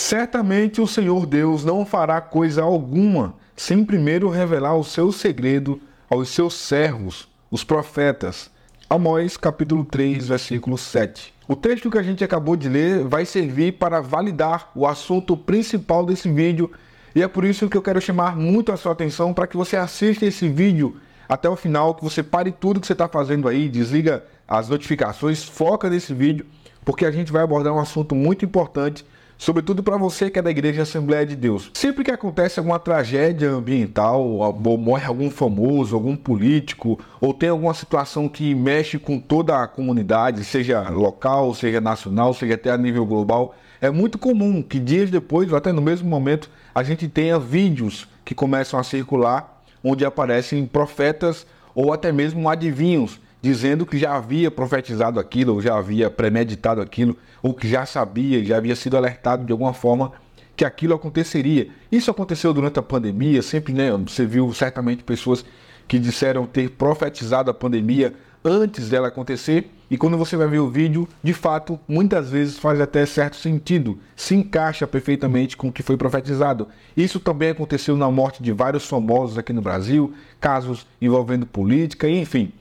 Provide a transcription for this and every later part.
Certamente o Senhor Deus não fará coisa alguma sem primeiro revelar o seu segredo aos seus servos, os profetas. Amós capítulo 3, versículo 7. O texto que a gente acabou de ler vai servir para validar o assunto principal desse vídeo, e é por isso que eu quero chamar muito a sua atenção para que você assista esse vídeo até o final, que você pare tudo que você está fazendo aí, desliga as notificações, foca nesse vídeo, porque a gente vai abordar um assunto muito importante, sobretudo para você que é da Igreja Assembleia de Deus. Sempre que acontece alguma tragédia ambiental, ou morre algum famoso, algum político, ou tem alguma situação que mexe com toda a comunidade, seja local, seja nacional, seja até a nível global, é muito comum que dias depois, ou até no mesmo momento, a gente tenha vídeos que começam a circular, onde aparecem profetas ou até mesmo adivinhos, dizendo que já havia profetizado aquilo, ou já havia premeditado aquilo, ou que já sabia, já havia sido alertado de alguma forma que aquilo aconteceria. Isso aconteceu durante a pandemia, sempre, né? Você viu certamente pessoas que disseram ter profetizado a pandemia antes dela acontecer, e quando você vai ver o vídeo, de fato, muitas vezes faz até certo sentido, se encaixa perfeitamente com o que foi profetizado. Isso também aconteceu na morte de vários famosos aqui no Brasil, casos envolvendo política, enfim.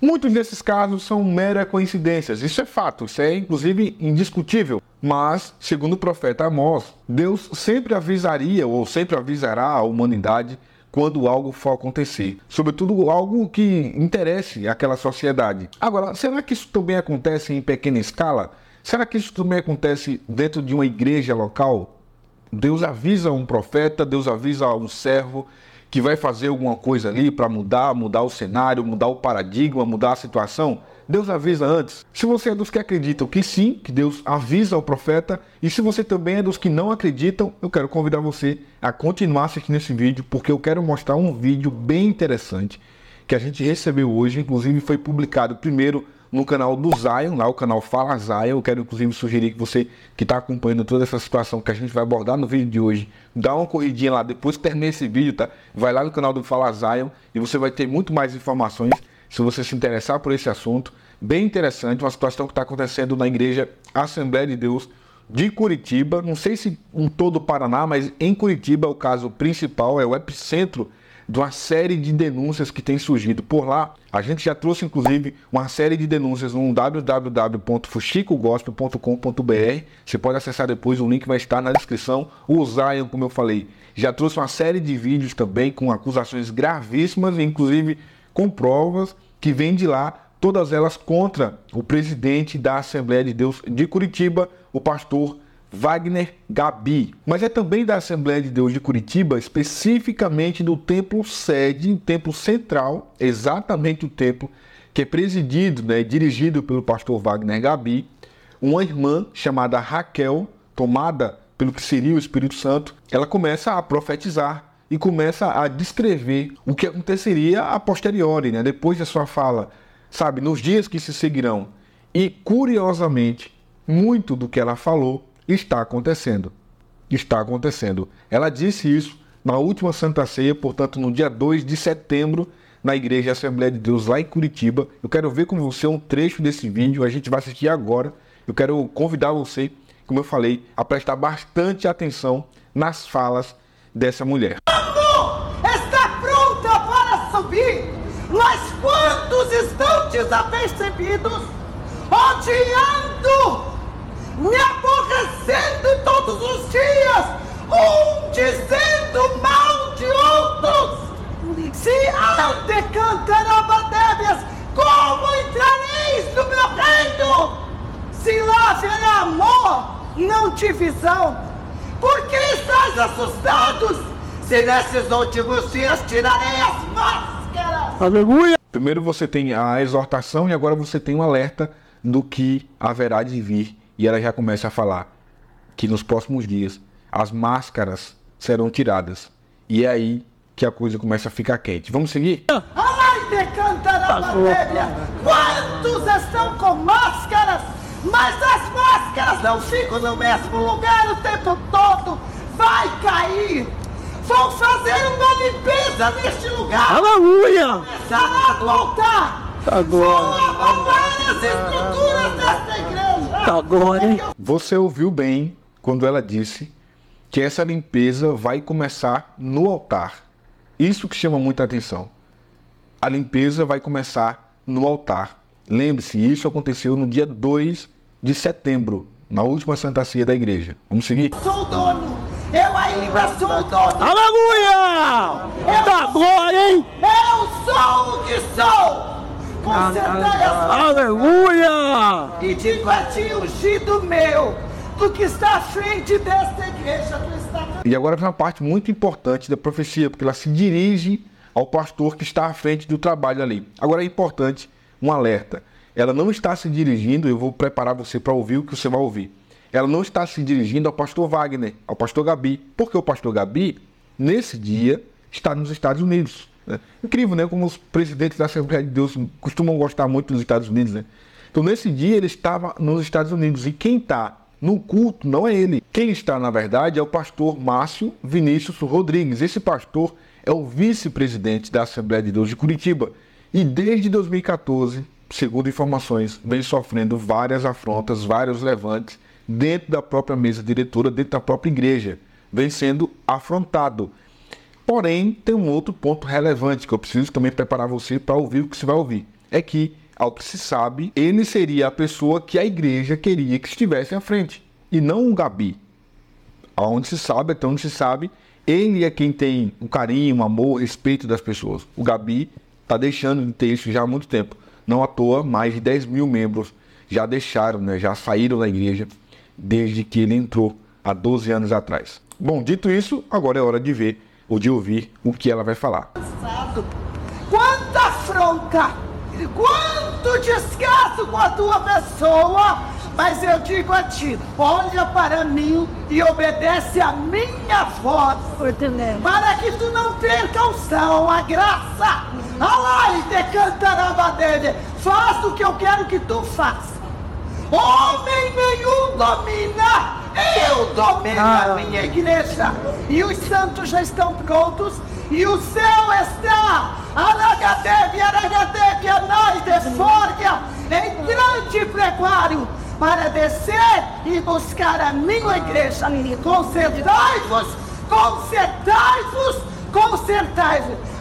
Muitos desses casos são mera coincidências, isso é fato, isso é inclusive indiscutível. Mas, segundo o profeta Amós, Deus sempre avisaria ou sempre avisará a humanidade quando algo for acontecer. Sobretudo algo que interesse àquela sociedade. Agora, será que isso também acontece em pequena escala? Será que isso também acontece dentro de uma igreja local? Deus avisa um profeta, Deus avisa um servo que vai fazer alguma coisa ali para mudar o cenário, mudar o paradigma, mudar a situação. Deus avisa antes. Se você é dos que acreditam que sim, que Deus avisa o profeta, e se você também é dos que não acreditam, eu quero convidar você a continuar assistindo esse vídeo, porque eu quero mostrar um vídeo bem interessante que a gente recebeu hoje, inclusive foi publicado primeiro no canal do Zion, lá o canal Fala Zion. Eu quero inclusive sugerir que você que está acompanhando toda essa situação que a gente vai abordar no vídeo de hoje, dá uma corridinha lá, depois que terminar esse vídeo, tá? Vai lá no canal do Fala Zion e você vai ter muito mais informações se você se interessar por esse assunto. Bem interessante, uma situação que está acontecendo na Igreja Assembleia de Deus de Curitiba. Não sei se em todo o Paraná, mas em Curitiba é o caso principal, é o epicentro de uma série de denúncias que tem surgido por lá. A gente já trouxe, inclusive, uma série de denúncias no www.fuxicogospel.com.br. Você pode acessar depois, o link vai estar na descrição. O Zion, como eu falei, já trouxe uma série de vídeos também com acusações gravíssimas, inclusive com provas que vêm de lá, todas elas contra o presidente da Assembleia de Deus de Curitiba, o pastor Wagner Gabi. Mas é também da Assembleia de Deus de Curitiba, especificamente do templo sede, o templo central, exatamente o templo que é presidido, né, dirigido pelo pastor Wagner Gabi, uma irmã chamada Raquel, tomada pelo que seria o Espírito Santo. Ela começa a profetizar e começa a descrever o que aconteceria a posteriori, né, depois da sua fala, sabe, nos dias que se seguirão. E curiosamente, muito do que ela falou está acontecendo. Está acontecendo. Ela disse isso na última Santa Ceia, portanto, no dia 2 de setembro, na Igreja Assembleia de Deus, lá em Curitiba. Eu quero ver com você um trecho desse vídeo, a gente vai assistir agora. Eu quero convidar você, como eu falei, a prestar bastante atenção nas falas dessa mulher. Está pronta para subir, mas quantos estão desapercebidos, odiando, me aborrecendo todos os dias, um dizendo mal de outros? Se ao decantar a batébias, como entrareis no meu reino? Se lá haverá amor, não divisão. Por que estáis assustados? Se nesses últimos dias tirarei as máscaras. Aleluia! Primeiro você tem a exortação e agora você tem um alerta do que haverá de vir. E ela já começa a falar que nos próximos dias as máscaras serão tiradas. E é aí que a coisa começa a ficar quente. Vamos seguir? Ai, decantará a matéria. Quantos estão com máscaras? Mas as máscaras não ficam no mesmo lugar o tempo todo. Vai cair. Vão fazer uma limpeza neste lugar. Aleluia! Começará do altar. Vão abalar as estruturas desta igreja. Você ouviu bem quando ela disse que essa limpeza vai começar no altar. Isso que chama muita atenção. A limpeza vai começar no altar. Lembre-se, isso aconteceu no dia 2 de setembro, na última Santa Ceia da igreja. Vamos seguir? Sou o dono! Eu ainda sou o dono! Aleluia! Tá glória, hein? Eu sou o que sou! Concentrai as mãos! Aleluia! E digo a ti, ungido meu, do que está à frente desta igreja. E agora vem uma parte muito importante da profecia, porque ela se dirige ao pastor que está à frente do trabalho ali. Agora é importante um alerta. Ela não está se dirigindo, eu vou preparar você para ouvir o que você vai ouvir. Ela não está se dirigindo ao pastor Wagner, ao pastor Gabi, porque o pastor Gabi, nesse dia, está nos Estados Unidos. Né? Incrível, né? Como os presidentes da Assembleia de Deus costumam gostar muito dos Estados Unidos, né? Então, nesse dia, ele estava nos Estados Unidos. E quem está no culto não é ele. Quem está, na verdade, é o pastor Márcio Vinícius Rodrigues. Esse pastor é o vice-presidente da Assembleia de Deus de Curitiba. E desde 2014... segundo informações, vem sofrendo várias afrontas, vários levantes dentro da própria mesa diretora, dentro da própria igreja. Vem sendo afrontado. Porém, tem um outro ponto relevante que eu preciso também preparar você para ouvir o que você vai ouvir. É que, ao que se sabe, ele seria a pessoa que a igreja queria que estivesse à frente. E não o Gabi. Aonde se sabe, até onde se sabe, ele é quem tem o carinho, o amor, o respeito das pessoas. O Gabi está deixando de ter isso já há muito tempo. Não à toa, mais de 10 mil membros já deixaram, né? Já saíram da igreja desde que ele entrou há 12 anos atrás. Bom, dito isso, agora é hora de ver ou de ouvir o que ela vai falar. Quanta afronta, quanto descaso com a tua pessoa, mas eu digo a ti, olha para mim e obedece a minha voz, para que tu não perca o sal, a graça. Alá, e te cantaraba dele, faz o que eu quero que tu faça. Homem nenhum domina, eu domino a minha igreja. E os santos já estão prontos, e o céu está. Aragadeve, anais de fórdia, em grande prequário, para descer e buscar a minha igreja. Concentrai-vos,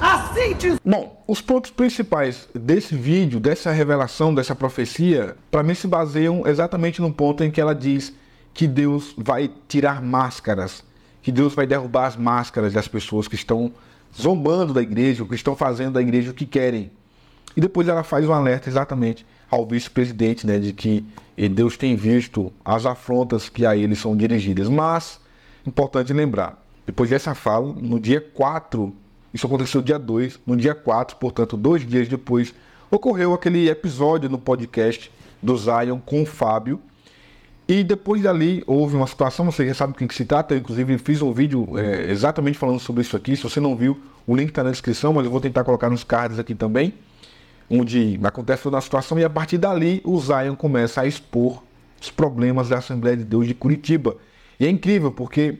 assim diz... Bom, os pontos principais desse vídeo, dessa revelação, dessa profecia, para mim se baseiam exatamente no ponto em que ela diz que Deus vai tirar máscaras, que Deus vai derrubar as máscaras das pessoas que estão zombando da igreja, que estão fazendo da igreja o que querem. E depois ela faz um alerta exatamente ao vice-presidente, né, de que Deus tem visto as afrontas que a ele são dirigidas. Mas, importante lembrar, depois dessa fala, no dia 4, isso aconteceu dia 2, no dia 4, portanto, 2 dias depois, ocorreu aquele episódio no podcast do Zion com o Fábio. E depois dali houve uma situação, você já sabe do que se trata, eu inclusive fiz um vídeo exatamente falando sobre isso aqui. Se você não viu, o link está na descrição, mas eu vou tentar colocar nos cards aqui também, onde acontece toda a situação. E a partir dali o Zion começa a expor os problemas da Assembleia de Deus de Curitiba. E é incrível porque...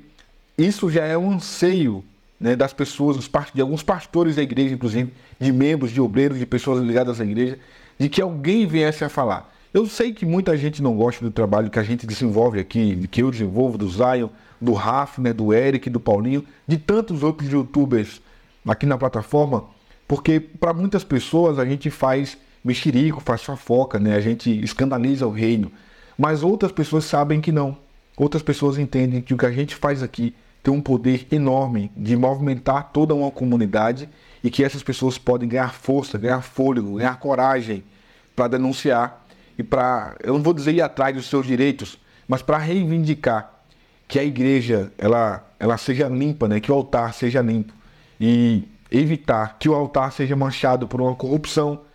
isso já é um anseio, né, das pessoas, de alguns pastores da igreja, inclusive, de membros, de obreiros, de pessoas ligadas à igreja, de que alguém viesse a falar. Eu sei que muita gente não gosta do trabalho que a gente desenvolve aqui, que eu desenvolvo, do Zion, do Raf, né, do Eric, do Paulinho, de tantos outros youtubers aqui na plataforma, porque para muitas pessoas a gente faz mexerico, faz fofoca, né, a gente escandaliza o reino, mas outras pessoas sabem que não. Outras pessoas entendem que o que a gente faz aqui tem um poder enorme de movimentar toda uma comunidade e que essas pessoas podem ganhar força, ganhar fôlego, ganhar coragem para denunciar e para, eu não vou dizer ir atrás dos seus direitos, mas para reivindicar que a igreja ela seja limpa, né? Que o altar seja limpo e evitar que o altar seja manchado por uma corrupção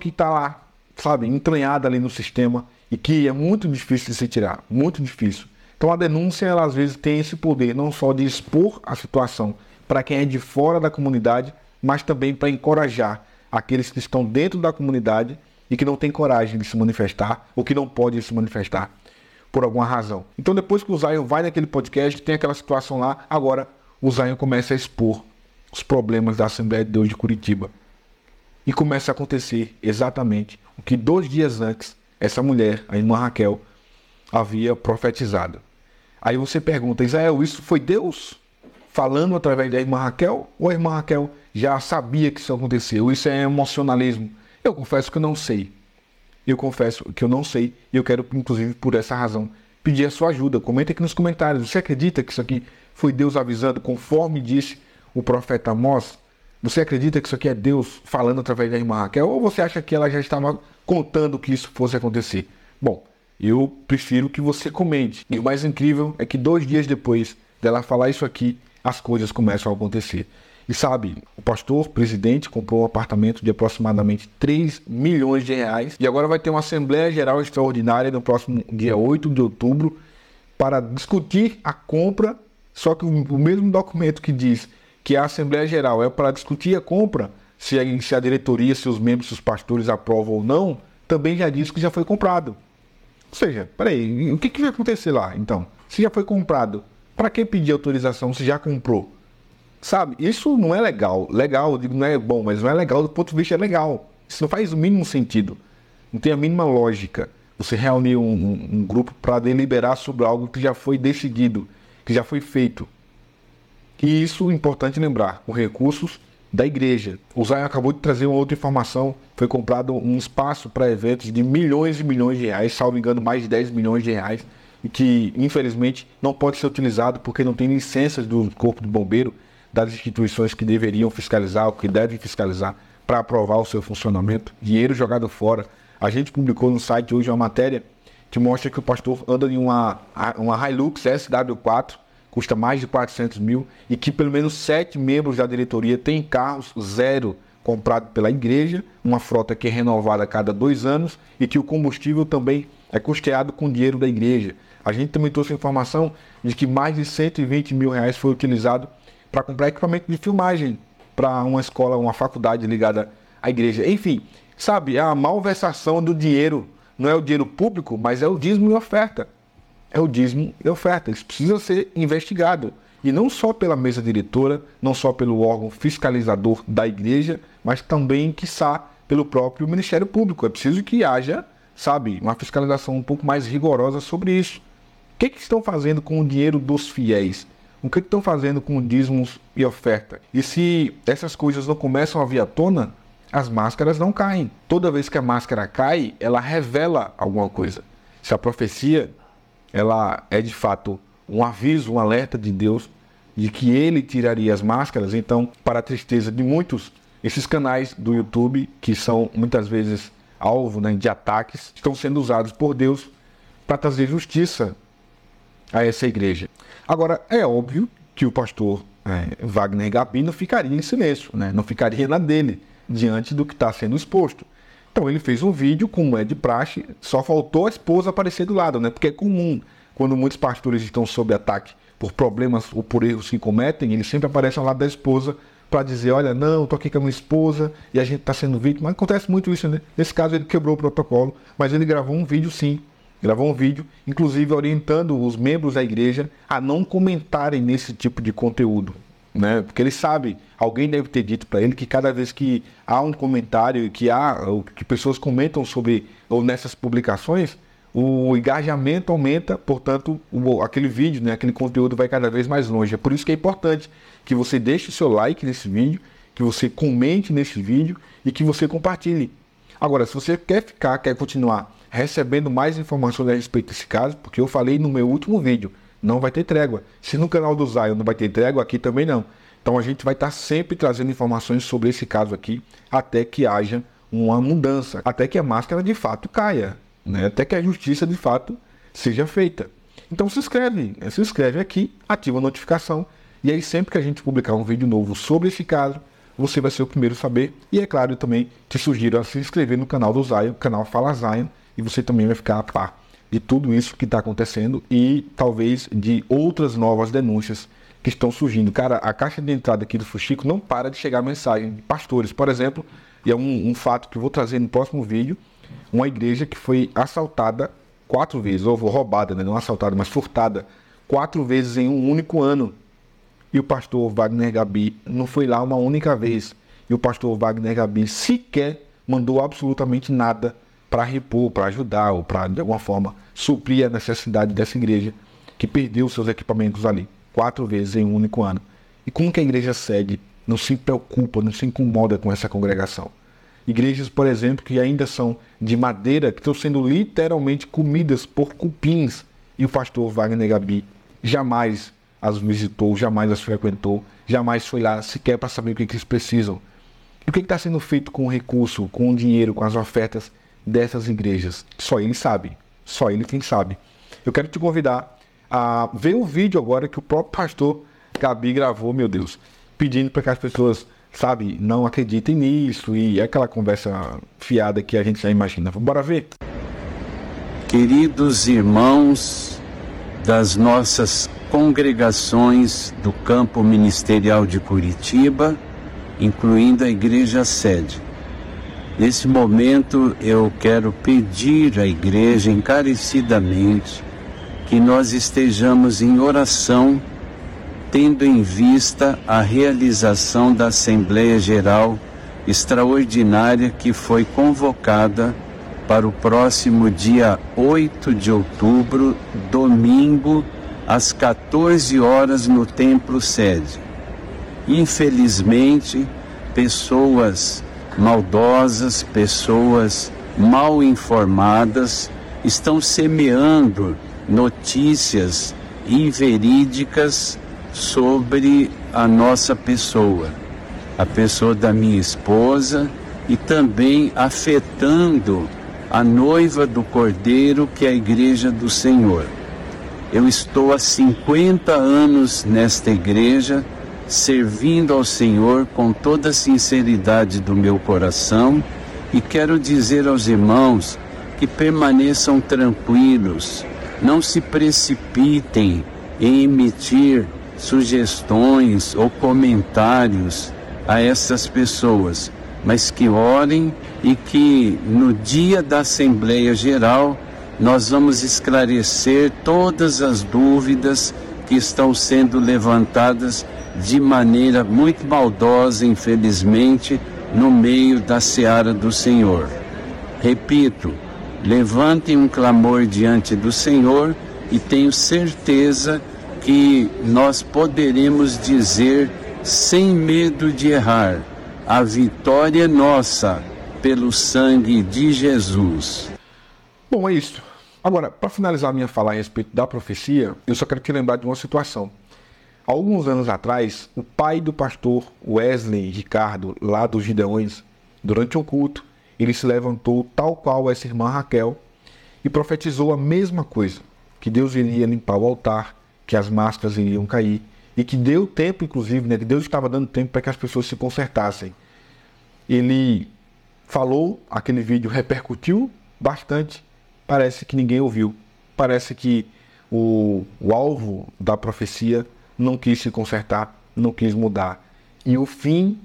que está lá, sabe, entranhada ali no sistema, e que é muito difícil de se tirar, muito difícil. Então a denúncia, ela às vezes tem esse poder, não só de expor a situação para quem é de fora da comunidade, mas também para encorajar aqueles que estão dentro da comunidade e que não têm coragem de se manifestar, ou que não podem se manifestar por alguma razão. Então depois que o Zion vai naquele podcast, tem aquela situação lá, agora o Zion começa a expor os problemas da Assembleia de Deus de Curitiba. E começa a acontecer exatamente o que 2 dias antes essa mulher, a irmã Raquel, havia profetizado. Aí você pergunta, Israel, isso foi Deus falando através da irmã Raquel? Ou a irmã Raquel já sabia que isso aconteceu? Isso é emocionalismo? Eu confesso que eu não sei. E eu quero, inclusive, por essa razão, pedir a sua ajuda. Comenta aqui nos comentários. Você acredita que isso aqui foi Deus avisando, conforme disse o profeta Amós? Você acredita que isso aqui é Deus falando através da irmã Raquel? Ou você acha que ela já estava contando que isso fosse acontecer? Bom, eu prefiro que você comente. E o mais incrível é que 2 dias depois dela falar isso aqui, as coisas começam a acontecer. E sabe, o pastor, presidente, comprou um apartamento de aproximadamente 3 milhões de reais. E agora vai ter uma Assembleia Geral Extraordinária no próximo dia 8 de outubro para discutir a compra. Só que o mesmo documento que diz que a Assembleia Geral é para discutir a compra, se a diretoria, seus membros, seus pastores aprovam ou não, também já diz que já foi comprado. Ou seja, peraí, o que vai acontecer lá, então? Se já foi comprado, para que pedir autorização se já comprou? Sabe, isso não é legal. Legal, eu digo, não é bom, mas não é legal do ponto de vista legal. Isso não faz o mínimo sentido. Não tem a mínima lógica. Você reunir um grupo para deliberar sobre algo que já foi decidido, que já foi feito. E isso é importante lembrar, com recursos da igreja. O Zion acabou de trazer uma outra informação. Foi comprado um espaço para eventos de milhões e milhões de reais, salvo engano, mais de 10 milhões de reais, que infelizmente não pode ser utilizado porque não tem licenças do Corpo de Bombeiro, das instituições que deveriam fiscalizar, ou que devem fiscalizar, para aprovar o seu funcionamento. Dinheiro jogado fora. A gente publicou no site hoje uma matéria que mostra que o pastor anda em uma Hilux SW4, custa mais de 400 mil, e que pelo menos 7 membros da diretoria têm carros zero comprado pela igreja, uma frota que é renovada a cada 2 anos, e que o combustível também é custeado com dinheiro da igreja. A gente também trouxe a informação de que mais de 120 mil reais foi utilizado para comprar equipamento de filmagem para uma escola, uma faculdade ligada à igreja. Enfim, sabe, a malversação do dinheiro não é o dinheiro público, mas é o dízimo e oferta. É o dízimo e oferta. Isso precisa ser investigado. E não só pela mesa diretora, não só pelo órgão fiscalizador da igreja, mas também, quiçá, pelo próprio Ministério Público. É preciso que haja, sabe, uma fiscalização um pouco mais rigorosa sobre isso. O que estão fazendo com o dinheiro dos fiéis? O que estão fazendo com dízimos e oferta? E se essas coisas não começam a vir à tona, as máscaras não caem. Toda vez que a máscara cai, ela revela alguma coisa. Se a profecia ela é de fato um aviso, um alerta de Deus de que ele tiraria as máscaras, então, para a tristeza de muitos, esses canais do YouTube, que são muitas vezes alvo, né, de ataques, estão sendo usados por Deus para trazer justiça a essa igreja. Agora, é óbvio que o pastor Wagner Gabi não ficaria em silêncio, né? Não ficaria na dele, diante do que está sendo exposto. Então ele fez um vídeo, como é de praxe, só faltou a esposa aparecer do lado, né? Porque é comum, quando muitos pastores estão sob ataque por problemas ou por erros que cometem, eles sempre aparecem ao lado da esposa para dizer, olha, não, estou aqui com a minha esposa e a gente está sendo vítima. Acontece muito isso, né? Nesse caso ele quebrou o protocolo, mas ele gravou um vídeo sim. Gravou um vídeo, inclusive orientando os membros da igreja a não comentarem nesse tipo de conteúdo, né? Porque ele sabe, alguém deve ter dito para ele que cada vez que há um comentário, que pessoas comentam sobre ou nessas publicações, o engajamento aumenta, portanto, aquele vídeo, né, aquele conteúdo vai cada vez mais longe. É por isso que é importante que você deixe o seu like nesse vídeo, que você comente nesse vídeo e que você compartilhe. Agora, se você quer continuar recebendo mais informações a respeito desse caso, porque eu falei no meu último vídeo, não vai ter trégua. Se no canal do Zion não vai ter trégua, aqui também não. Então a gente vai estar sempre trazendo informações sobre esse caso aqui, até que haja uma mudança, até que a máscara de fato caia, né? Até que a justiça de fato seja feita. Então se inscreve aqui, ativa a notificação, e aí sempre que a gente publicar um vídeo novo sobre esse caso, você vai ser o primeiro a saber. E é claro, eu também te sugiro a se inscrever no canal do Zion, canal Fala Zion, e você também vai ficar a par de tudo isso que está acontecendo e talvez de outras novas denúncias que estão surgindo. Cara, a caixa de entrada aqui do Fuxico não para de chegar mensagem de pastores, por exemplo, e é um fato que eu vou trazer no próximo vídeo, uma igreja que foi assaltada 4 vezes, ou roubada, né? Não assaltada, mas furtada 4 vezes em um único ano. E o pastor Wagner Gabi não foi lá uma única vez. E o pastor Wagner Gabi sequer mandou absolutamente nada para repor, para ajudar ou para, de alguma forma, suprir a necessidade dessa igreja. que perdeu seus equipamentos ali 4 vezes em um único ano. E como que a igreja segue? Não se preocupa, não se incomoda com essa congregação. Igrejas, por exemplo, que ainda são de madeira, que estão sendo literalmente comidas por cupins. E o pastor Wagner Gabi jamais as visitou, jamais as frequentou, jamais foi lá sequer para saber o que eles precisam. E o que está sendo feito com o recurso, com o dinheiro, com as ofertas dessas igrejas? Só ele sabe. Só ele quem sabe. Eu quero te convidar a ver o vídeo agora que o próprio pastor Gabi gravou, meu Deus, pedindo para que as pessoas, sabe, não acreditem nisso e aquela conversa fiada que a gente já imagina. Bora ver? Queridos irmãos das nossas congregações do campo ministerial de Curitiba, incluindo a igreja sede. Nesse momento eu quero pedir à igreja encarecidamente que nós estejamos em oração, tendo em vista a realização da Assembleia Geral Extraordinária que foi convocada para o próximo dia 8 de outubro, domingo, às 14 horas no templo sede. Infelizmente, pessoas maldosas, pessoas mal informadas estão semeando notícias inverídicas sobre a nossa pessoa, a pessoa da minha esposa, e também afetando a noiva do Cordeiro, que é a Igreja do Senhor. Eu estou há 50 anos nesta igreja, servindo ao Senhor com toda a sinceridade do meu coração, e quero dizer aos irmãos que permaneçam tranquilos, não se precipitem em emitir sugestões ou comentários a essas pessoas, mas que orem e que no dia da Assembleia Geral nós vamos esclarecer todas as dúvidas que estão sendo levantadas de maneira muito maldosa, infelizmente, no meio da seara do Senhor. Repito, levantem um clamor diante do Senhor e tenho certeza que nós poderemos dizer, sem medo de errar, a vitória é nossa pelo sangue de Jesus. Bom, é isso. Agora, para finalizar minha fala a respeito da profecia, eu só quero te lembrar de uma situação. Há alguns anos atrás, o pai do pastor Wesley Ricardo, lá dos Gideões, durante um culto, ele se levantou tal qual essa irmã Raquel e profetizou a mesma coisa, que Deus iria limpar o altar, que as máscaras iriam cair, e que deu tempo, inclusive, né, que Deus estava dando tempo para que as pessoas se consertassem. Ele falou, aquele vídeo repercutiu bastante, parece que ninguém ouviu, parece que o alvo da profecia não quis se consertar, não quis mudar. E o fim,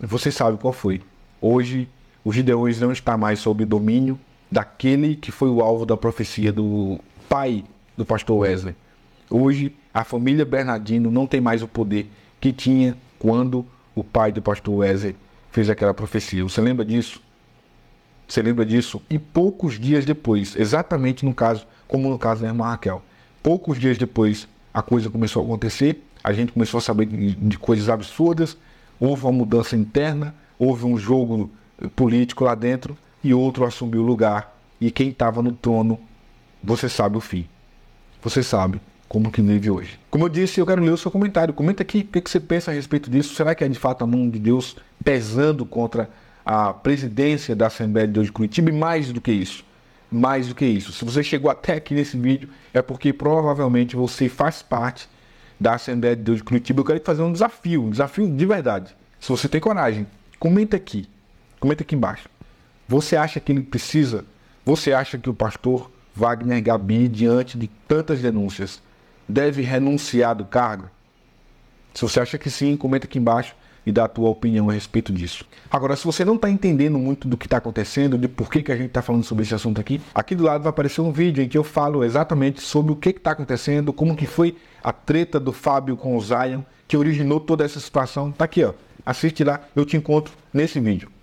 você sabe qual foi. Hoje, os Gideões não está mais sob domínio daquele que foi o alvo da profecia do pai do pastor Wesley. Hoje, a família Bernardino não tem mais o poder que tinha quando o pai do pastor Wesley fez aquela profecia. Você lembra disso? Você lembra disso? E poucos dias depois, exatamente no caso, como no caso da irmã Raquel, poucos dias depois, a coisa começou a acontecer, a gente começou a saber de coisas absurdas, houve uma mudança interna, houve um jogo político lá dentro e outro assumiu o lugar. E quem estava no trono, você sabe o fim. Você sabe como que vive hoje. Como eu disse, eu quero ler o seu comentário. Comenta aqui o que você pensa a respeito disso. Será que é de fato a mão de Deus pesando contra a presidência da Assembleia de Deus de Curitiba? E mais do que isso, mais do que isso, se você chegou até aqui nesse vídeo, é porque provavelmente você faz parte da Assembleia de Deus de Curitiba. Eu quero te fazer um desafio de verdade. Se você tem coragem, comenta aqui embaixo. Você acha que ele precisa? Você acha que o pastor Wagner Gabi, diante de tantas denúncias, deve renunciar do cargo? Se você acha que sim, comenta aqui embaixo e dá a tua opinião a respeito disso. Agora, se você não está entendendo muito do que está acontecendo, de por que a gente está falando sobre esse assunto aqui, aqui do lado vai aparecer um vídeo em que eu falo exatamente sobre o que está acontecendo, como que foi a treta do Fábio com o Zion, que originou toda essa situação. Está aqui, ó. Assiste lá, eu te encontro nesse vídeo.